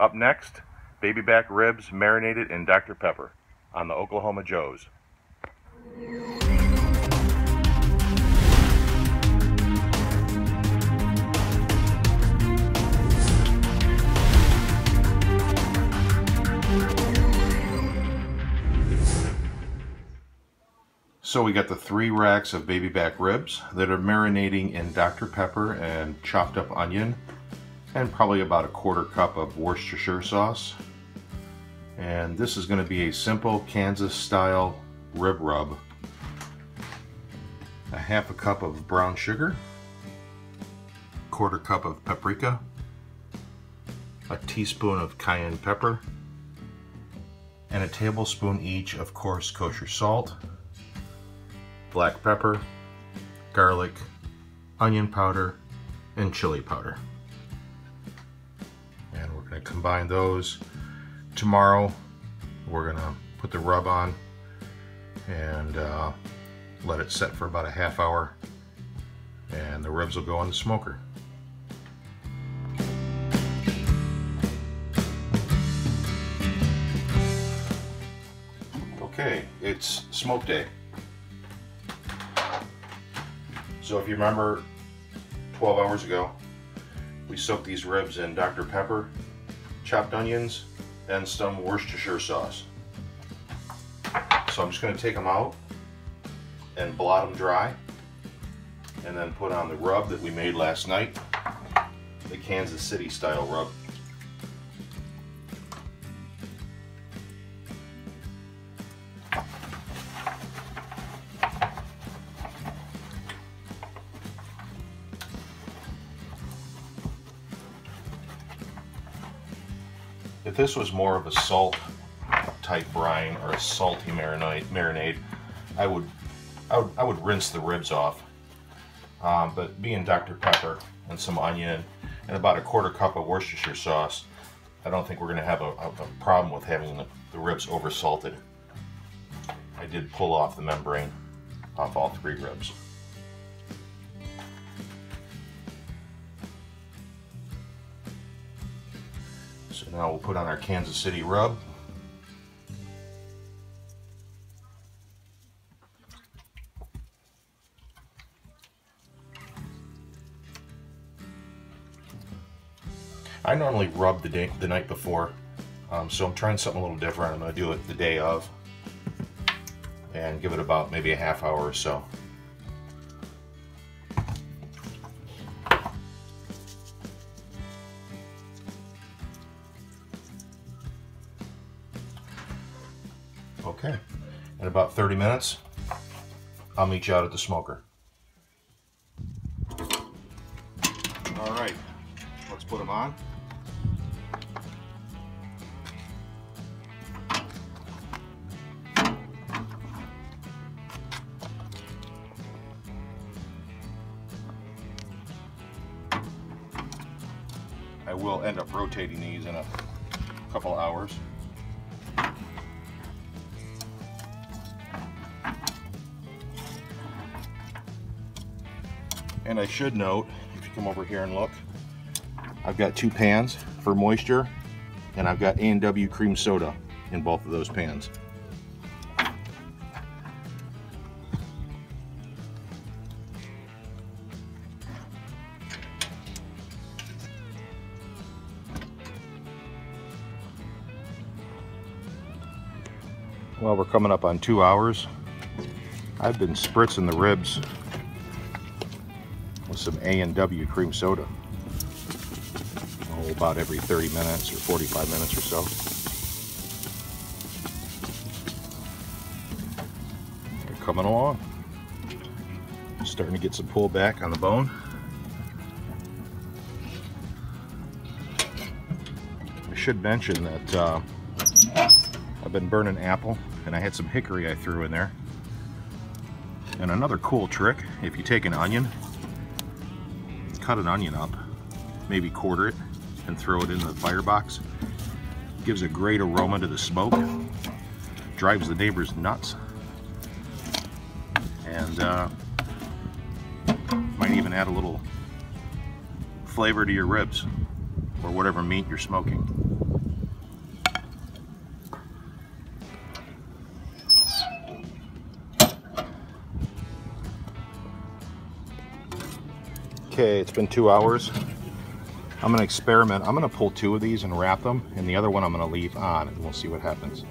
Up next, baby back ribs marinated in Dr. Pepper on the Oklahoma Joe's. So we got the 3 racks of baby back ribs that are marinating in Dr. Pepper and chopped up onion and probably about 1/4 cup of Worcestershire sauce. And this is going to be a simple Kansas style rib rub. 1/2 cup of brown sugar, 1/4 cup of paprika, 1 teaspoon of cayenne pepper, and 1 tablespoon each of coarse kosher salt, black pepper, garlic, onion powder, and chili powder. And we're going to combine those. Tomorrow we're going to put the rub on and let it set for about 1/2 hour, and the ribs will go in the smoker. Okay, it's smoke day. So if you remember, 12 hours ago, we soaked these ribs in Dr. Pepper, chopped onions, and some Worcestershire sauce. So I'm just going to take them out and blot them dry, and then put on the rub that we made last night, the Kansas City style rub. If this was more of a salt type brine or a salty marinade, I would rinse the ribs off. But being Dr. Pepper and some onion and about 1/4 cup of Worcestershire sauce, I don't think we're going to have a problem with having the ribs over salted. I did pull off the membrane off all 3 ribs. So now we'll put on our Kansas City rub. I normally rub the night before, so I'm trying something a little different. I'm going to do it the day of and give it about maybe 1/2 hour or so. Okay, in about 30 minutes, I'll meet you out at the smoker. All right, let's put them on. I will end up rotating these in a couple hours. And I should note, if you come over here and look, I've got 2 pans for moisture, and I've got A&W cream soda in both of those pans. Well, we're coming up on 2 hours. I've been spritzing the ribs with some A&W cream soda about every 30 minutes or 45 minutes or so. They're coming along. Starting to get some pull back on the bone. I should mention that I've been burning apple, and I had some hickory I threw in there. And another cool trick, if you take an onion, cut an onion up, maybe 1/4 it, and throw it into the firebox. It gives a great aroma to the smoke, drives the neighbors nuts, and might even add a little flavor to your ribs or whatever meat you're smoking. Okay, it's been 2 hours. I'm gonna experiment. I'm gonna pull two of these and wrap them, and the other one I'm gonna leave on, and we'll see what happens.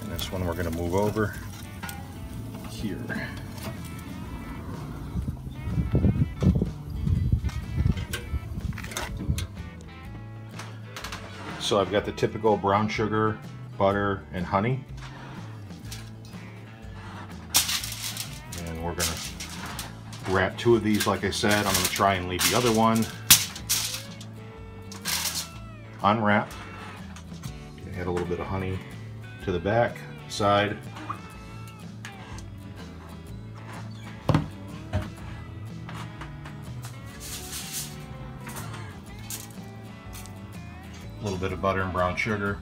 And this one we're gonna move over here. So I've got the typical brown sugar, butter, and honey. And we're gonna wrap two of these, like I said. I'm gonna try and leave the other one. Unwrap, add a little bit of honey to the back side. A little bit of butter and brown sugar.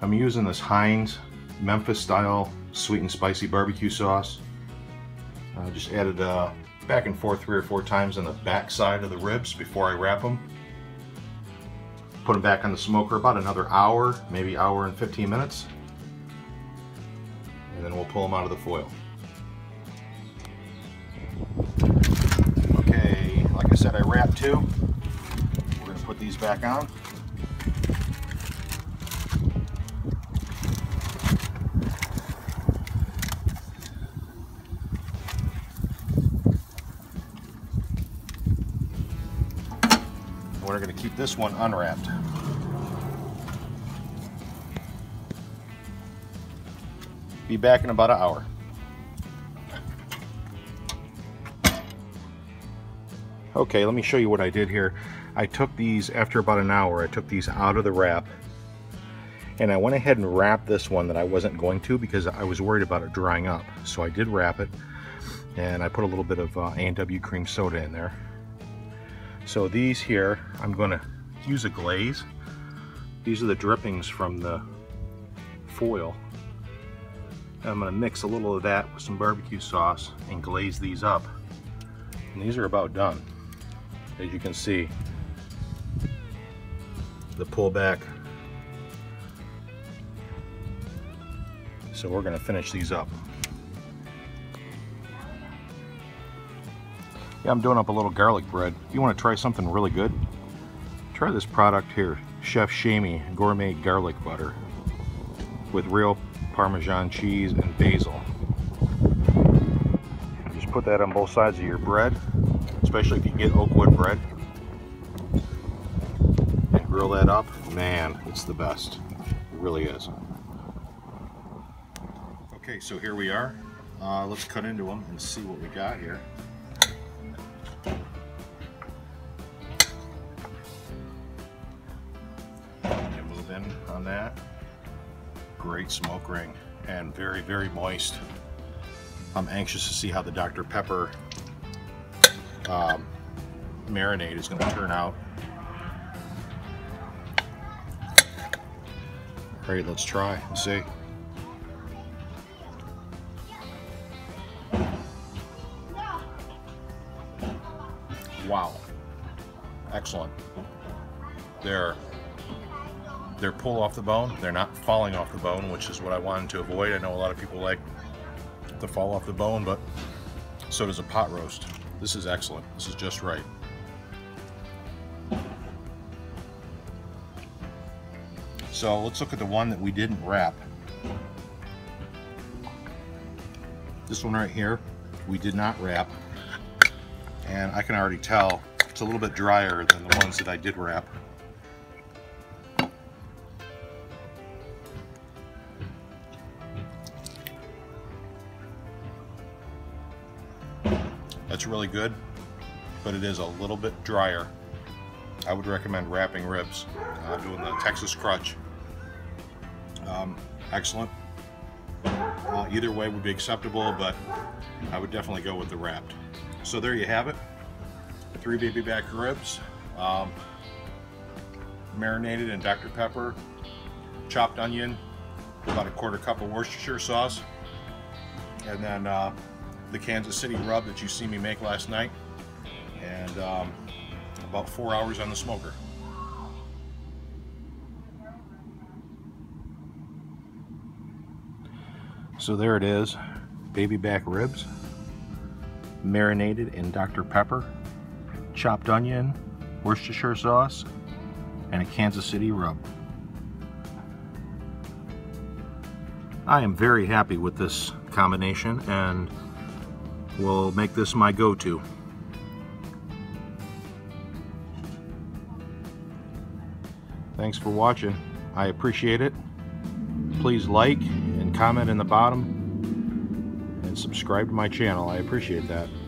I'm using this Heinz Memphis style sweet and spicy barbecue sauce. I just added back and forth 3 or 4 times on the back side of the ribs before I wrap them. Put them back on the smoker about another hour, maybe hour and 15 minutes. And then we'll pull them out of the foil. I wrapped two. We're going to put these back on. We're going to keep this one unwrapped. Be back in about an hour. Okay, let me show you what I did here. I took these, after about an hour, I took these out of the wrap and I went ahead and wrapped this one that I wasn't going to because I was worried about it drying up. So I did wrap it and I put a little bit of A&W cream soda in there. So these here, I'm gonna use a glaze. These are the drippings from the foil. And I'm gonna mix a little of that with some barbecue sauce and glaze these up. And these are about done. As you can see, the pullback. So we're going to finish these up. Yeah, I'm doing up a little garlic bread. If you want to try something really good, try this product here, Chef Shami Gourmet Garlic Butter with real Parmesan cheese and basil. Just put that on both sides of your bread, especially if you get oak wood bread, and grill that up. Man, it's the best. It really is. Okay, so here we are. Let's cut into them and see what we got here. And move in on that. Great smoke ring and very, very moist. I'm anxious to see how the Dr. Pepper marinade is going to turn out. All right, let's try and see. Wow, excellent. They're pull off the bone. They're not falling off the bone, which is what I wanted to avoid. I know a lot of people like to fall off the bone, but so does a pot roast. This is excellent. This is just right. So let's look at the one that we didn't wrap. This one right here, we did not wrap. And I can already tell it's a little bit drier than the ones that I did wrap. That's really good, but it is a little bit drier. I would recommend wrapping ribs, doing the Texas crutch. Excellent. Either way would be acceptable, but I would definitely go with the wrapped. So there you have it. 3 baby back ribs, marinated in Dr. Pepper, chopped onion, about a quarter cup of Worcestershire sauce, and then the Kansas City rub that you see me make last night, and about 4 hours on the smoker. So there it is, baby back ribs, marinated in Dr. Pepper, chopped onion, Worcestershire sauce, and a Kansas City rub. I am very happy with this combination and will make this my go-to. Thanks for watching. I appreciate it. Please like and comment in the bottom and subscribe to my channel. I appreciate that.